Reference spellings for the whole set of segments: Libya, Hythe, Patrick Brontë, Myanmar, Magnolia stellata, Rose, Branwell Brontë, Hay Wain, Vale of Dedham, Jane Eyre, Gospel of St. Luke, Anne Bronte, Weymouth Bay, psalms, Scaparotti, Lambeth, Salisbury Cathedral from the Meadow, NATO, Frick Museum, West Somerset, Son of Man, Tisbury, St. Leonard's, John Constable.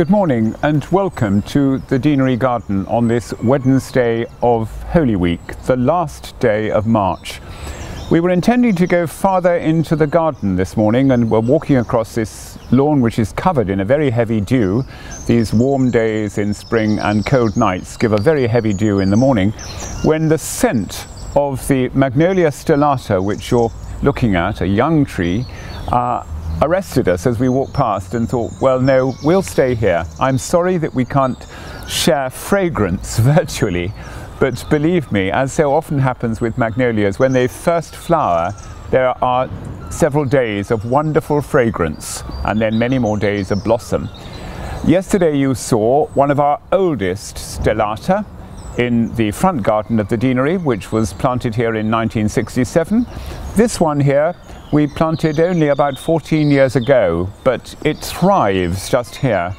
Good morning and welcome to the Deanery Garden on this Wednesday of Holy Week, the last day of March. We were intending to go farther into the garden this morning and we're walking across this lawn which is covered in a very heavy dew. These warm days in spring and cold nights give a very heavy dew in the morning when the scent of the Magnolia stellata, which you're looking at, a young tree, arrested us as we walked past and thought, well, no, we'll stay here. I'm sorry that we can't share fragrance virtually, but believe me, as so often happens with magnolias, when they first flower, there are several days of wonderful fragrance and then many more days of blossom. Yesterday you saw one of our oldest stellata in the front garden of the deanery, which was planted here in 1967. This one here we planted only about 14 years ago, but it thrives just here.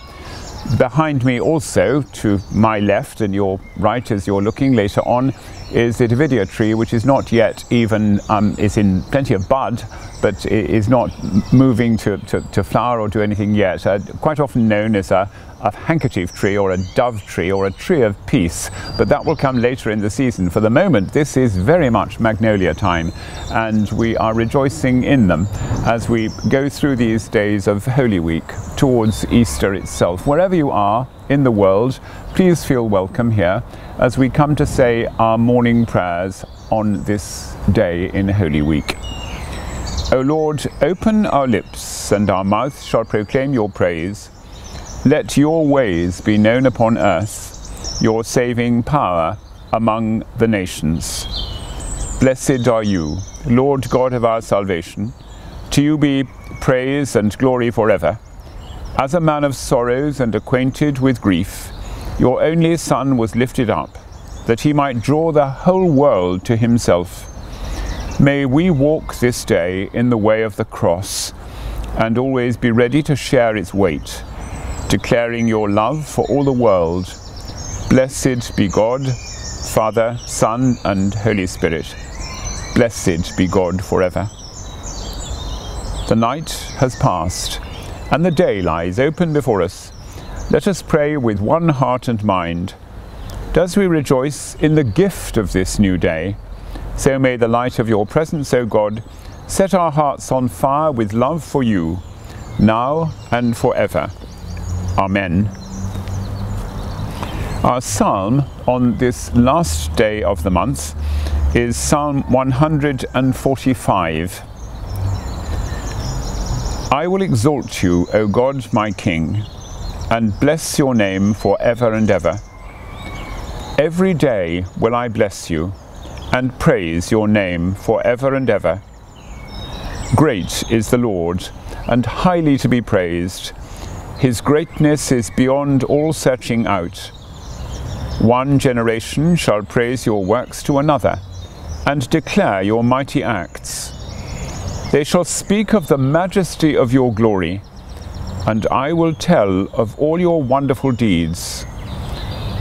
Behind me also, to my left and your right as you're looking later on, is the Davidia tree, which is not yet even, is in plenty of bud, but is not moving to flower or do anything yet. Quite often known as a handkerchief tree or a dove tree or a tree of peace, but that will come later in the season. For the moment, this is very much magnolia time, and we are rejoicing in them as we go through these days of Holy Week towards Easter itself. Wherever you are in the world, please feel welcome here as we come to say our morning prayers on this day in Holy Week. O Lord, open our lips, and our mouth shall proclaim your praise. Let your ways be known upon earth, your saving power among the nations. Blessed are you, Lord God of our salvation. To you be praise and glory forever. As a man of sorrows and acquainted with grief, your only Son was lifted up, that he might draw the whole world to himself. May we walk this day in the way of the cross, and always be ready to share its weight, declaring your love for all the world. Blessed be God, Father, Son, and Holy Spirit. Blessed be God forever. The night has passed, and the day lies open before us. Let us pray with one heart and mind. As we rejoice in the gift of this new day, so may the light of your presence, O God, set our hearts on fire with love for you, now and forever. Amen. Our psalm on this last day of the month is Psalm 145. I will exalt you, O God, my King, and bless your name forever and ever. Every day will I bless you, and praise your name forever and ever. Great is the Lord, and highly to be praised. His greatness is beyond all searching out. One generation shall praise your works to another, and declare your mighty acts. They shall speak of the majesty of your glory, and I will tell of all your wonderful deeds.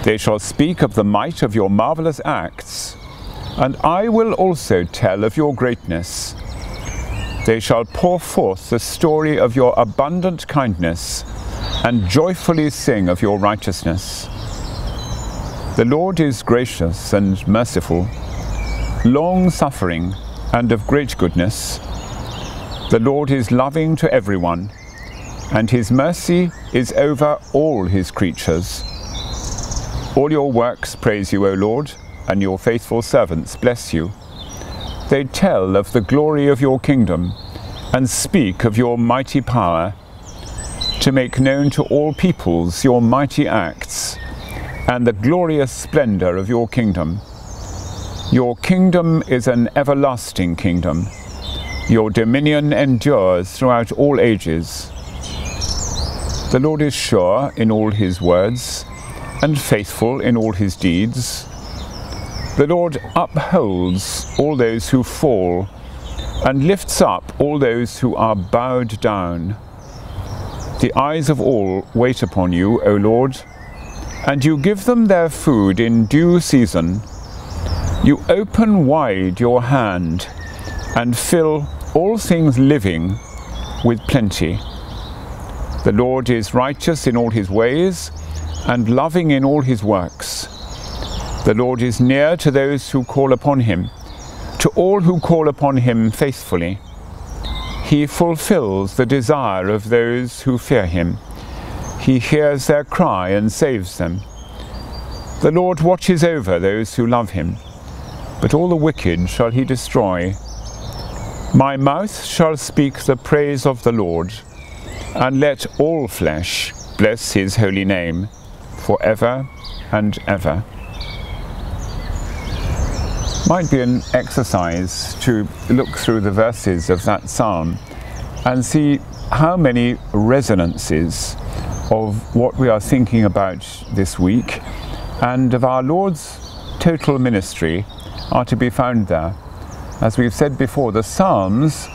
They shall speak of the might of your marvelous acts, and I will also tell of your greatness. They shall pour forth the story of your abundant kindness, and joyfully sing of your righteousness. The Lord is gracious and merciful, long-suffering and of great goodness. The Lord is loving to everyone, and his mercy is over all his creatures. All your works praise you, O Lord, and your faithful servants bless you. They tell of the glory of your kingdom, and speak of your mighty power, to make known to all peoples your mighty acts, and the glorious splendor of your kingdom. Your kingdom is an everlasting kingdom. Your dominion endures throughout all ages. The Lord is sure in all his words, and faithful in all his deeds. The Lord upholds all those who fall, and lifts up all those who are bowed down. The eyes of all wait upon you, O Lord, and you give them their food in due season. You open wide your hand and fill all things living with plenty. The Lord is righteous in all his ways and loving in all his works. The Lord is near to those who call upon him, to all who call upon him faithfully. He fulfills the desire of those who fear him. He hears their cry and saves them. The Lord watches over those who love him, but all the wicked shall he destroy. My mouth shall speak the praise of the Lord, and let all flesh bless his holy name for ever and ever. Might be an exercise to look through the verses of that psalm and see how many resonances of what we are thinking about this week and of our Lord's total ministry are to be found there. As we've said before, the Psalms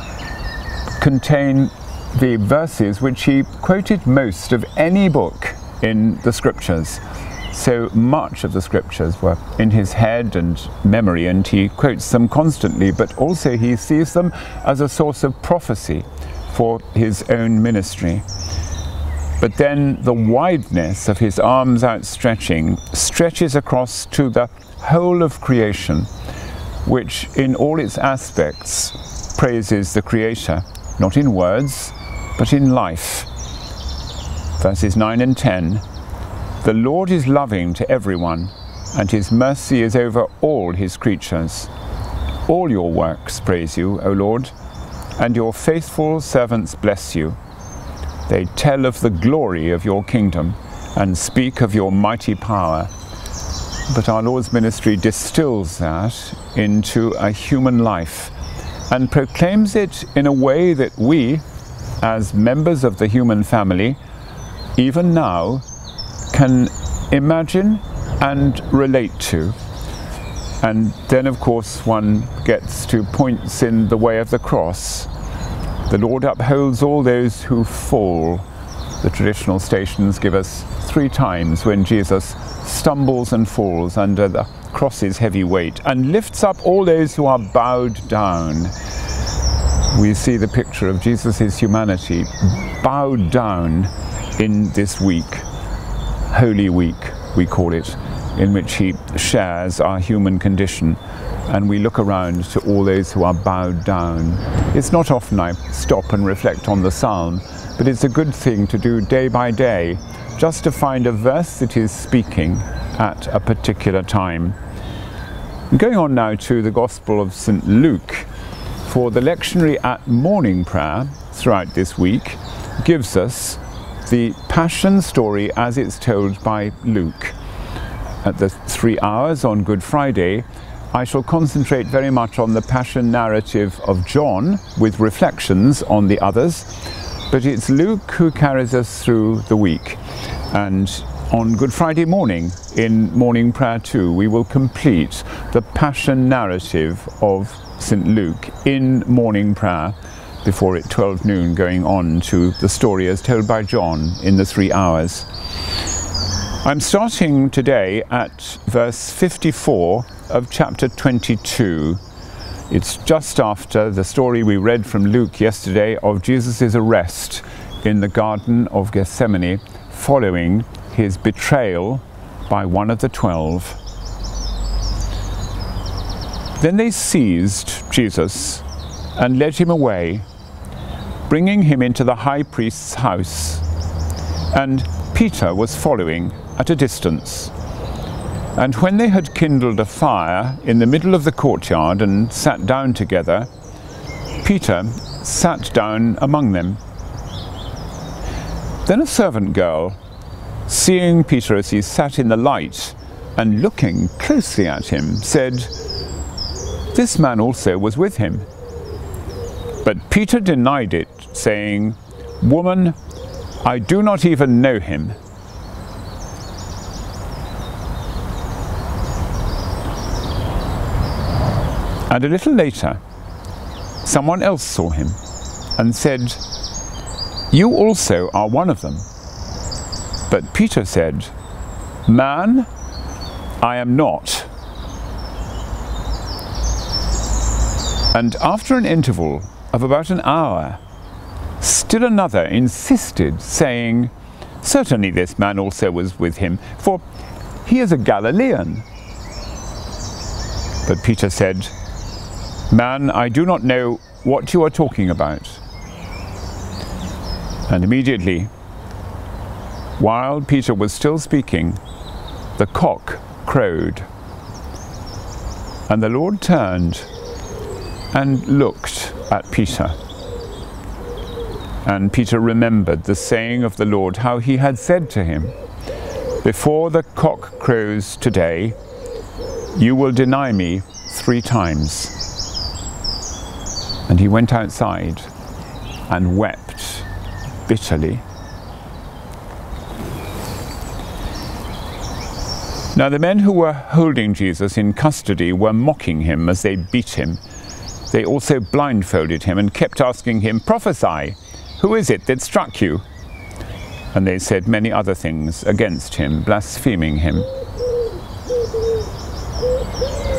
contain the verses which he quoted most of any book in the Scriptures. So much of the Scriptures were in his head and memory, and he quotes them constantly, but also he sees them as a source of prophecy for his own ministry. But then the wideness of his arms outstretching stretches across to the whole of creation, which in all its aspects praises the Creator, not in words, but in life. Verses 9 and 10. The Lord is loving to everyone, and his mercy is over all his creatures. All your works praise you, O Lord, and your faithful servants bless you. They tell of the glory of your kingdom and speak of your mighty power. But our Lord's ministry distills that into a human life and proclaims it in a way that we, as members of the human family, even now, can imagine and relate to. And then of course one gets to points in the way of the cross. The Lord upholds all those who fall. The traditional stations give us three times when Jesus stumbles and falls under the cross's heavy weight and lifts up all those who are bowed down. We see the picture of Jesus's humanity bowed down in this week. Holy Week, we call it, in which he shares our human condition, and we look around to all those who are bowed down. It's not often I stop and reflect on the psalm, but it's a good thing to do day by day, just to find a verse that is speaking at a particular time. I'm going on now to the Gospel of St. Luke, for the lectionary at morning prayer throughout this week gives us the Passion story as it's told by Luke. At the 3 hours on Good Friday, I shall concentrate very much on the Passion narrative of John with reflections on the others, but it's Luke who carries us through the week. And on Good Friday morning, in morning prayer 2, we will complete the Passion narrative of St. Luke in morning prayer, before at 12 noon going on to the story as told by John in the 3 hours. I'm starting today at verse 54 of chapter 22. It's just after the story we read from Luke yesterday of Jesus' arrest in the Garden of Gethsemane following his betrayal by one of the 12. Then they seized Jesus and led him away, bringing him into the high priest's house, and Peter was following at a distance. And when they had kindled a fire in the middle of the courtyard and sat down together, Peter sat down among them. Then a servant girl, seeing Peter as he sat in the light and looking closely at him, said, "This man also was with him." But Peter denied it, saying, "Woman, I do not even know him." And a little later, someone else saw him and said, "You also are one of them." But Peter said, "Man, I am not." And after an interval of about an hour, Still another insisted, saying, "Certainly this man also was with him, for he is a Galilean." But Peter said, "Man, I do not know what you are talking about." And immediately, while Peter was still speaking, the cock crowed. And the Lord turned and looked at Peter. And Peter remembered the saying of the Lord, how he had said to him, "Before the cock crows today, you will deny me 3 times." And he went outside and wept bitterly. Now the men who were holding Jesus in custody were mocking him as they beat him. They also blindfolded him and kept asking him, "Prophesy, who is it that struck you?" And they said many other things against him, blaspheming him.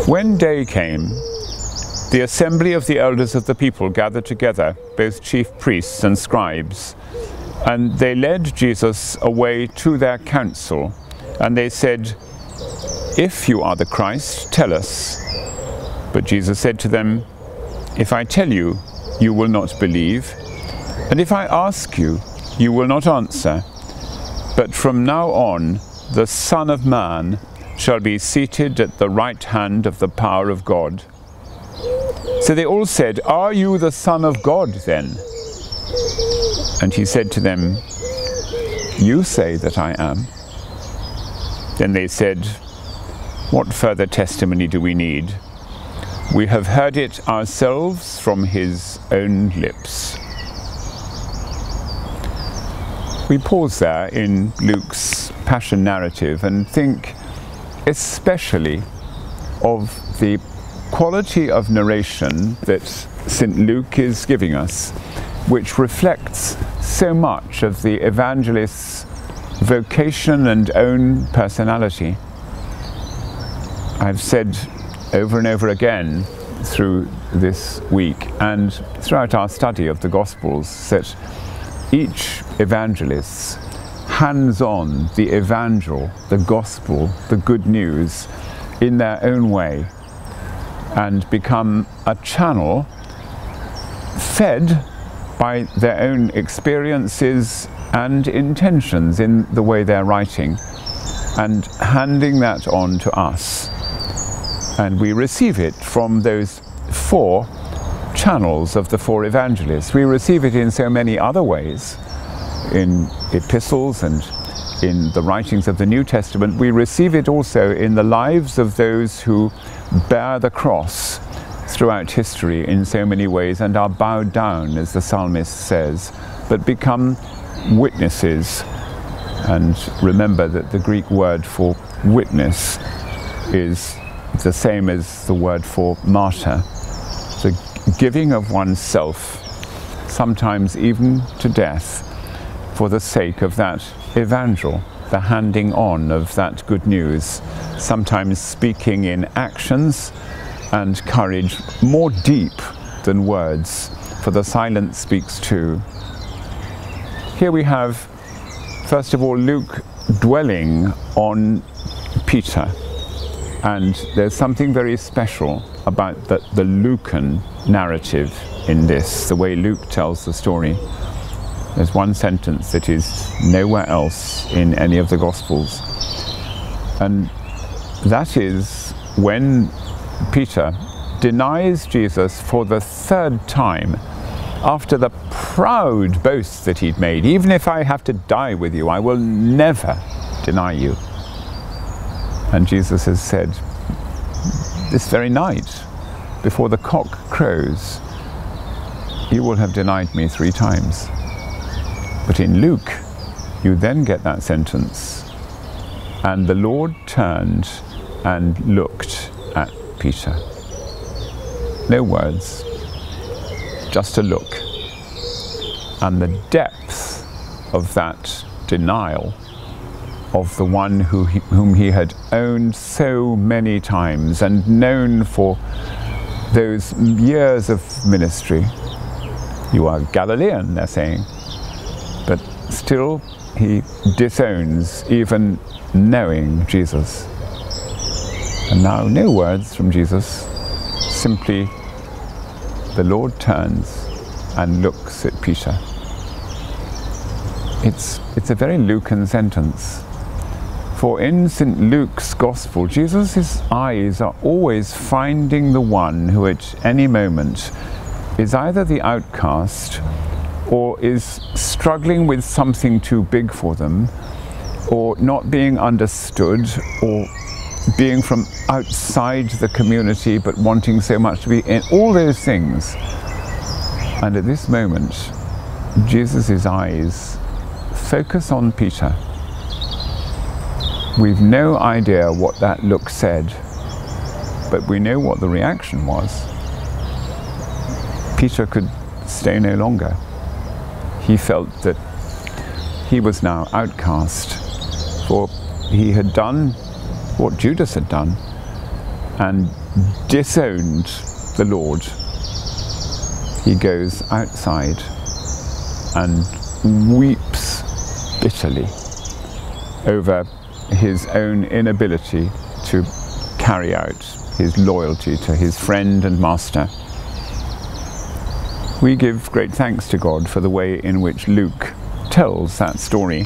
When day came, the assembly of the elders of the people gathered together, both chief priests and scribes, and they led Jesus away to their council, and they said, "If you are the Christ, tell us." But Jesus said to them, "If I tell you, you will not believe, and if I ask you, you will not answer. But from now on, the Son of Man shall be seated at the right hand of the power of God." So they all said, "Are you the Son of God then?" And he said to them, "You say that I am." Then they said, "What further testimony do we need? We have heard it ourselves from his own lips." We pause there in Luke's Passion narrative and think especially of the quality of narration that St. Luke is giving us, which reflects so much of the evangelist's vocation and own personality. I've said over and over again through this week and throughout our study of the Gospels that each evangelist hands on the evangel, the gospel, the good news in their own way and become a channel fed by their own experiences and intentions in the way they're writing and handing that on to us. And we receive it from those 4 channels of the 4 evangelists. We receive it in so many other ways, in epistles and in the writings of the New Testament. We receive it also in the lives of those who bear the cross throughout history in so many ways and are bowed down, as the psalmist says, but become witnesses. And remember that the Greek word for witness is the same as the word for martyr, the giving of oneself, sometimes even to death, for the sake of that evangel, the handing on of that good news, sometimes speaking in actions and courage more deep than words, for the silence speaks too. Here we have, first of all, Luke dwelling on Peter. And there's something very special about the Lucan narrative in this, the way Luke tells the story. There's one sentence that is nowhere else in any of the Gospels. And that is when Peter denies Jesus for the 3rd time, after the proud boast that he'd made, "Even if I have to die with you, I will never deny you." And Jesus has said, "This very night, before the cock crows, you will have denied me 3 times." But in Luke, you then get that sentence, "And the Lord turned and looked at Peter." No words, just a look. And the depth of that denial of the one whom he had owned so many times and known for those years of ministry. "You are Galilean," they're saying. still he disowns even knowing Jesus. And now no words from Jesus, simply the Lord turns and looks at Peter. It's a very Lucan sentence, for in St. Luke's Gospel, Jesus' eyes are always finding the one who at any moment is either the outcast or is struggling with something too big for them, or not being understood, or being from outside the community but wanting so much to be in, all those things. And at this moment, Jesus' eyes focus on Peter. We've no idea what that look said, but we know what the reaction was. Peter could stay no longer. He felt that he was now outcast, for he had done what Judas had done and disowned the Lord. He goes outside and weeps bitterly over his own inability to carry out his loyalty to his friend and master. We give great thanks to God for the way in which Luke tells that story,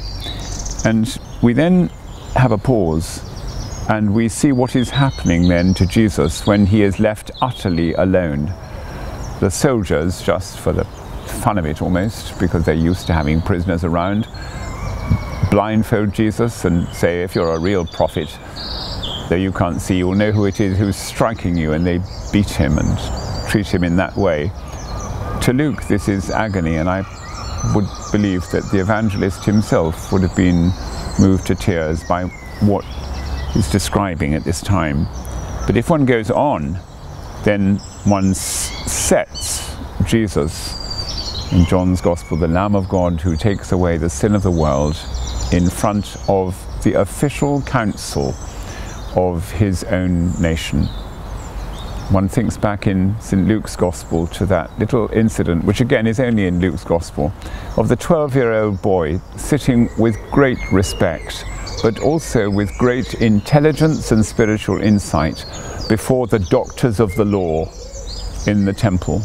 and we then have a pause and we see what is happening then to Jesus when he is left utterly alone. The soldiers, just for the fun of it almost, because they're used to having prisoners around, blindfold Jesus and say, if you're a real prophet, though you can't see, you'll know who it is who's striking you, and they beat him and treat him in that way. To Luke, this is agony, and I would believe that the evangelist himself would have been moved to tears by what he's describing at this time. But if one goes on, then one sets Jesus, in John's Gospel, the Lamb of God who takes away the sin of the world, in front of the official council of his own nation. One thinks back in St. Luke's Gospel to that little incident, which again is only in Luke's Gospel, of the 12-year-old boy sitting with great respect, but also with great intelligence and spiritual insight before the doctors of the law in the temple.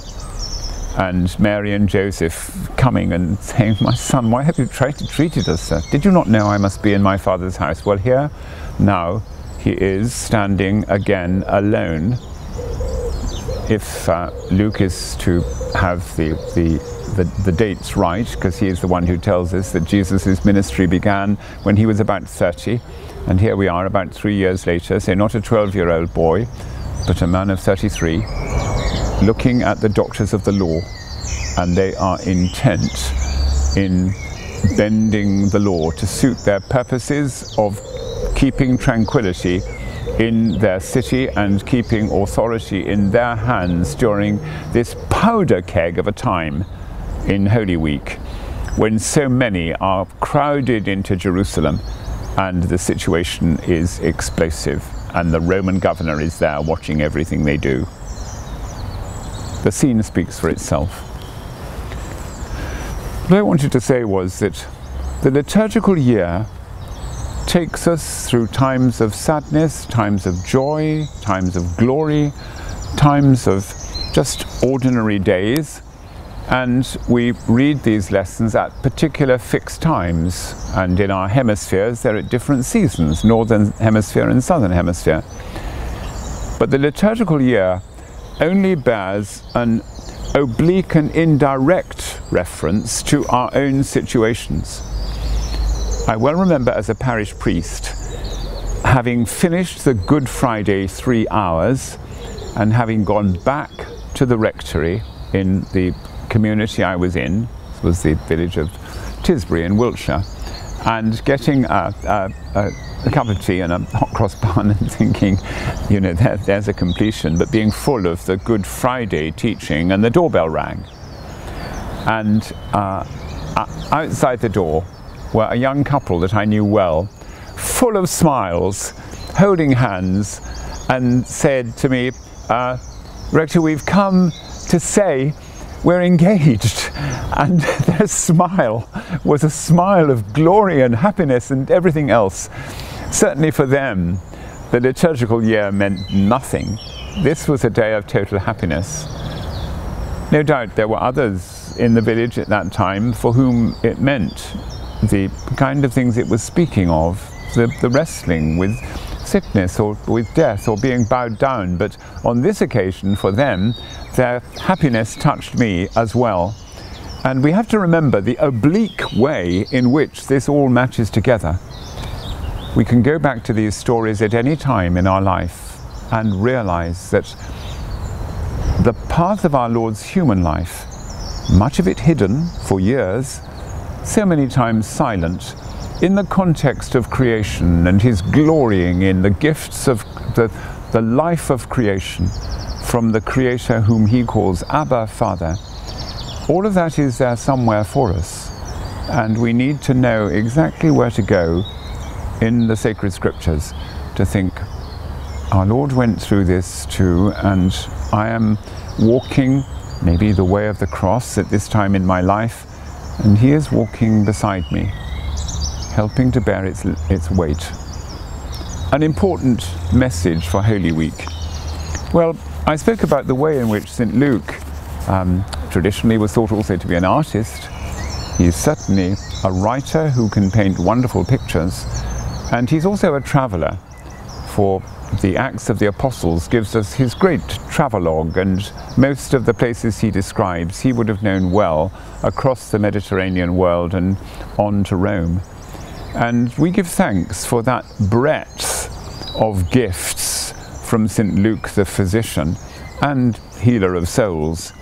And Mary and Joseph coming and saying, my son, why have you tried to treat us, sir? Did you not know I must be in my father's house? Well, here now he is standing again alone. If Luke is to have the dates right, because he is the one who tells us that Jesus' ministry began when he was about 30, and here we are about 3 years later, so not a 12-year-old boy, but a man of 33, looking at the doctors of the law, and they are intent in bending the law to suit their purposes of keeping tranquility in their city and keeping authority in their hands during this powder keg of a time in Holy Week, when so many are crowded into Jerusalem and the situation is explosive and the Roman governor is there watching everything they do. The scene speaks for itself. What I wanted to say was that the liturgical year takes us through times of sadness, times of joy, times of glory, times of just ordinary days, and we read these lessons at particular fixed times, and in our hemispheres they're at different seasons, Northern Hemisphere and Southern Hemisphere. But the liturgical year only bears an oblique and indirect reference to our own situations. I well remember as a parish priest having finished the Good Friday 3 hours and having gone back to the rectory in the community I was in, this was the village of Tisbury in Wiltshire, and getting a cup of tea and a hot cross bun and thinking, you know, there's a completion, but being full of the Good Friday teaching, and the doorbell rang. And outside the door were a young couple that I knew well, full of smiles, holding hands, and said to me, Rector, we've come to say were engaged, and their smile was a smile of glory and happiness and everything else. Certainly for them, the liturgical year meant nothing. This was a day of total happiness. No doubt there were others in the village at that time for whom it meant the kind of things it was speaking of, the wrestling with sickness or with death or being bowed down, but on this occasion for them their happiness touched me as well. And we have to remember the oblique way in which this all matches together. We can go back to these stories at any time in our life and realize that the path of our Lord's human life, much of it hidden for years, so many times silent, in the context of creation and his glorying in the gifts of the life of creation from the Creator whom he calls Abba, Father, all of that is there somewhere for us, and we need to know exactly where to go in the sacred scriptures to think, our Lord went through this too, and I am walking maybe the way of the cross at this time in my life, and he is walking beside me, helping to bear its weight. An important message for Holy Week. Well, I spoke about the way in which St. Luke traditionally was thought also to be an artist. He's certainly a writer who can paint wonderful pictures, and he's also a traveller, for the Acts of the Apostles gives us his great travelogue, and most of the places he describes he would have known well across the Mediterranean world and on to Rome. And we give thanks for that breadth of gifts from St. Luke the physician and healer of souls.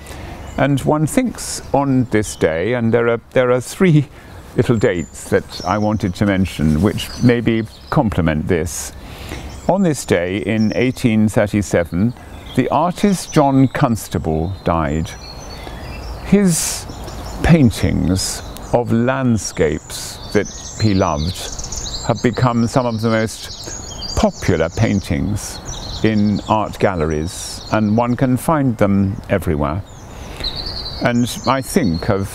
And one thinks on this day, and there are three little dates that I wanted to mention which maybe complement this. On this day in 1837, the artist John Constable died. His paintings of landscapes that he loved have become some of the most popular paintings in art galleries, and one can find them everywhere. And I think of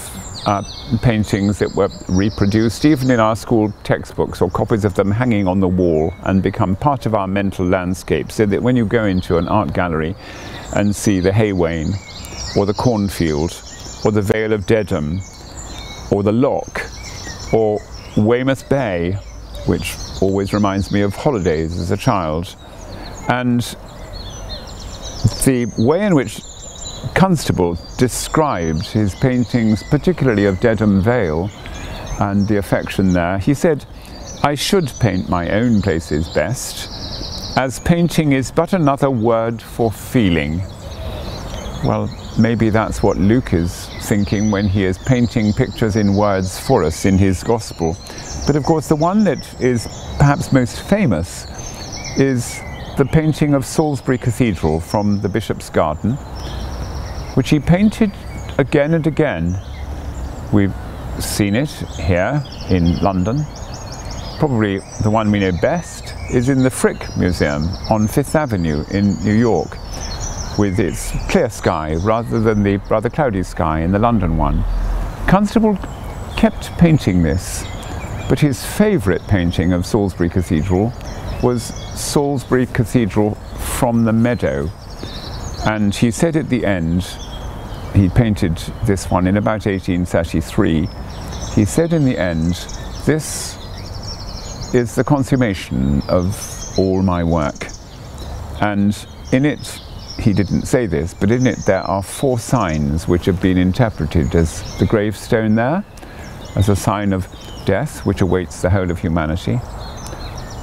paintings that were reproduced even in our school textbooks, or copies of them hanging on the wall, and become part of our mental landscape, so that when you go into an art gallery and see the Hay Wain, or the cornfield, or the Vale of Dedham, or the Lock, or Weymouth Bay, which always reminds me of holidays as a child. And the way in which Constable described his paintings, particularly of Dedham Vale and the affection there, he said, "I should paint my own places best, as painting is but another word for feeling." Well, maybe that's what Luke is thinking when he is painting pictures in words for us in his Gospel. But of course the one that is perhaps most famous is the painting of Salisbury Cathedral from the Bishop's Garden, which he painted again and again. We've seen it here in London. Probably the one we know best is in the Frick Museum on Fifth Avenue in New York, with its clear sky rather than the rather cloudy sky in the London one. Constable kept painting this, but his favourite painting of Salisbury Cathedral was Salisbury Cathedral from the Meadow. And he said at the end, he painted this one in about 1833, he said in the end, "This is the consummation of all my work." And in it, he didn't say this, but in it there are four signs which have been interpreted as the gravestone there, as a sign of death which awaits the whole of humanity,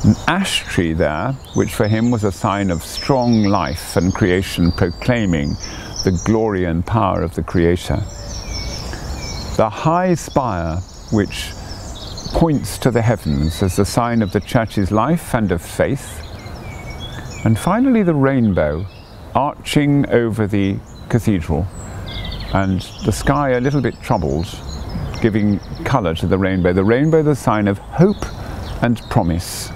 an ash tree there which for him was a sign of strong life and creation, proclaiming the glory and power of the Creator, the high spire which points to the heavens as the sign of the Church's life and of faith, and finally the rainbow arching over the cathedral, and the sky a little bit troubled, giving colour to the rainbow. The rainbow, the sign of hope and promise.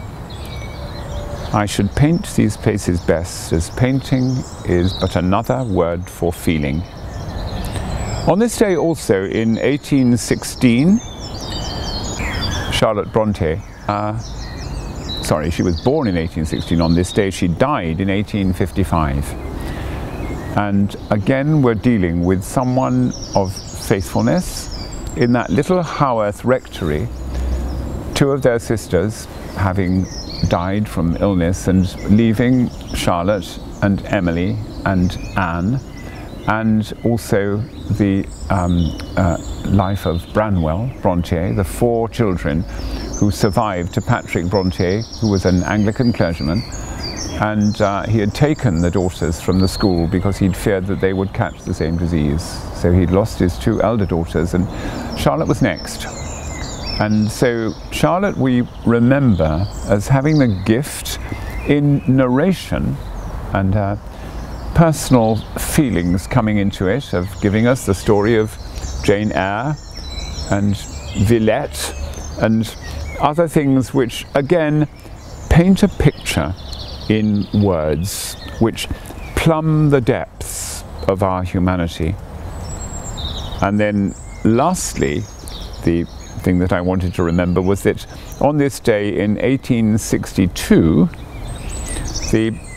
I should paint these places best, as painting is but another word for feeling. On this day also in 1816, Charlotte Bronte, sorry, she was born in 1816 on this day, she died in 1855. And again we're dealing with someone of faithfulness. In that little Haworth rectory, two of their sisters having died from illness and leaving Charlotte and Emily and Anne, and also the life of Branwell Brontë, the four children who survived to Patrick Brontë, who was an Anglican clergyman, and he had taken the daughters from the school because he'd feared that they would catch the same disease. So he'd lost his two elder daughters, and Charlotte was next. And so Charlotte we remember as having the gift in narration and personal feelings coming into it, of giving us the story of Jane Eyre and Villette and other things which again paint a picture in words which plumb the depths of our humanity. And then lastly, the thing that I wanted to remember was that on this day in 1862, the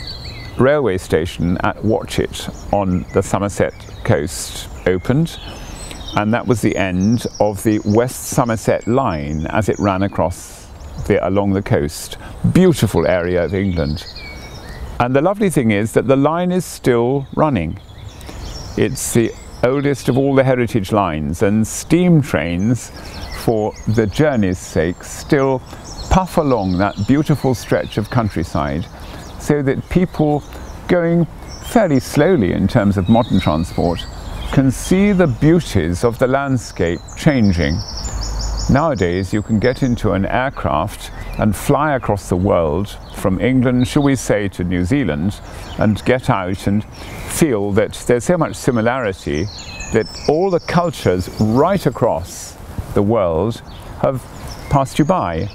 railway station at Watchet on the Somerset coast opened, and that was the end of the West Somerset line as it ran across along the coast. Beautiful area of England. And the lovely thing is that the line is still running. It's the oldest of all the heritage lines, and steam trains, for the journey's sake, still puff along that beautiful stretch of countryside, so that people going fairly slowly in terms of modern transport can see the beauties of the landscape changing. Nowadays you can get into an aircraft and fly across the world from England, shall we say, to New Zealand, and get out and feel that there's so much similarity that all the cultures right across the world have passed you by,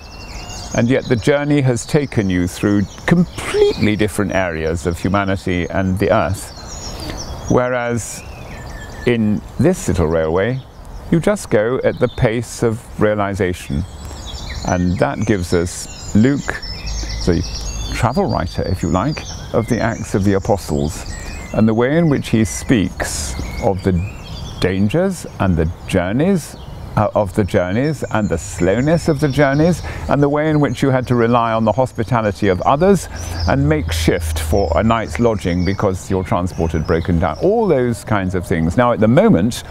and yet the journey has taken you through completely different areas of humanity and the earth. Whereas in this little railway you just go at the pace of realization, and that gives us Luke, the travel writer, if you like, of the Acts of the Apostles, and the way in which he speaks of the dangers and the journeys and the slowness of the journeys, and the way in which you had to rely on the hospitality of others and make shift for a night's lodging because your transport had broken down. All those kinds of things. Now at the moment,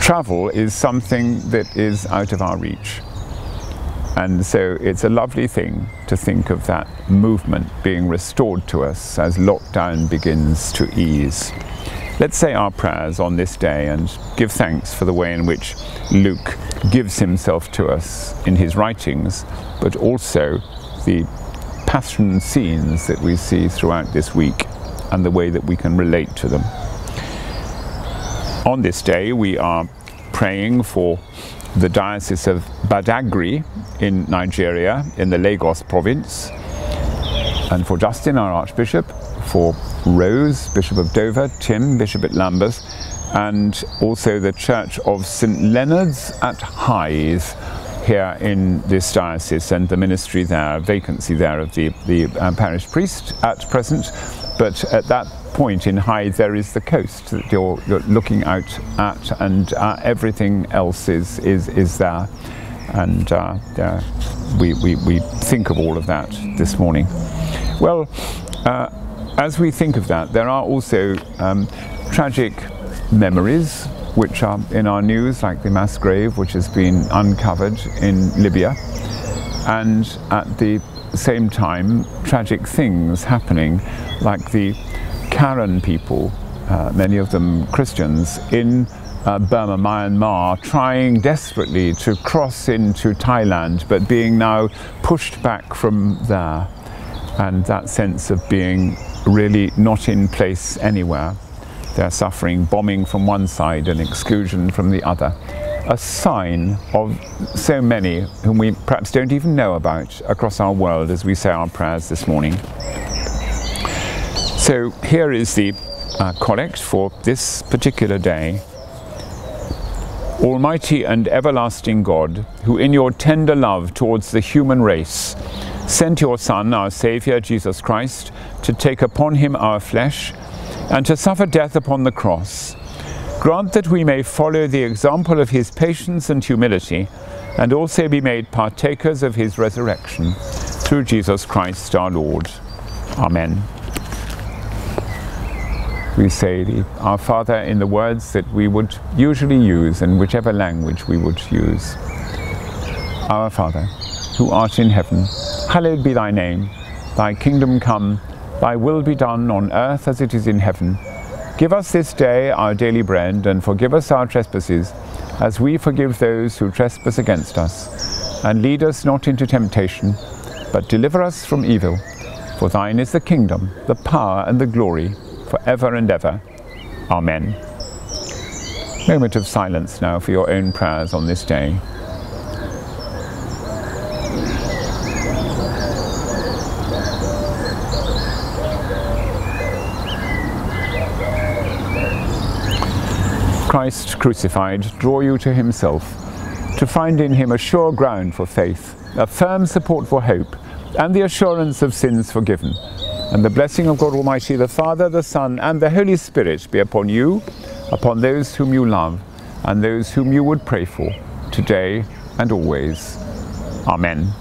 travel is something that is out of our reach. And so it's a lovely thing to think of that movement being restored to us as lockdown begins to ease. Let's say our prayers on this day and give thanks for the way in which Luke gives himself to us in his writings, but also the passion scenes that we see throughout this week and the way that we can relate to them. On this day we are praying for the Diocese of Badagri in Nigeria, in the Lagos province, and for Justin, our Archbishop, for Rose, Bishop of Dover, Tim, Bishop at Lambeth, and also the Church of St. Leonard's at Hythe here in this diocese, and the ministry there, vacancy there of the parish priest at present, but at that point in Hythe there is the coast that you're looking out at, and everything else is there, and we think of all of that this morning. Well, as we think of that, there are also tragic memories which are in our news, like the mass grave which has been uncovered in Libya, and at the same time tragic things happening like the Karen people, many of them Christians, in Burma, Myanmar, trying desperately to cross into Thailand, but being now pushed back from there, and that sense of being really not in place anywhere. They're suffering bombing from one side and exclusion from the other. A sign of so many whom we perhaps don't even know about across our world as we say our prayers this morning. So here is the collect for this particular day. Almighty and everlasting God, who in your tender love towards the human race sent your Son, our Saviour, Jesus Christ, to take upon him our flesh and to suffer death upon the cross, grant that we may follow the example of his patience and humility and also be made partakers of his resurrection. Through Jesus Christ our Lord. Amen. We say Our Father in the words that we would usually use in whichever language we would use. Our Father, who art in heaven, hallowed be thy name. Thy kingdom come, thy will be done on earth as it is in heaven. Give us this day our daily bread, and forgive us our trespasses, as we forgive those who trespass against us. And lead us not into temptation, but deliver us from evil. For thine is the kingdom, the power, and the glory, forever and ever. Amen. Moment of silence now for your own prayers on this day. Christ crucified, draw you to himself, to find in him a sure ground for faith, a firm support for hope, and the assurance of sins forgiven. And the blessing of God Almighty, the Father, the Son, and the Holy Spirit be upon you, upon those whom you love, and those whom you would pray for, today and always. Amen.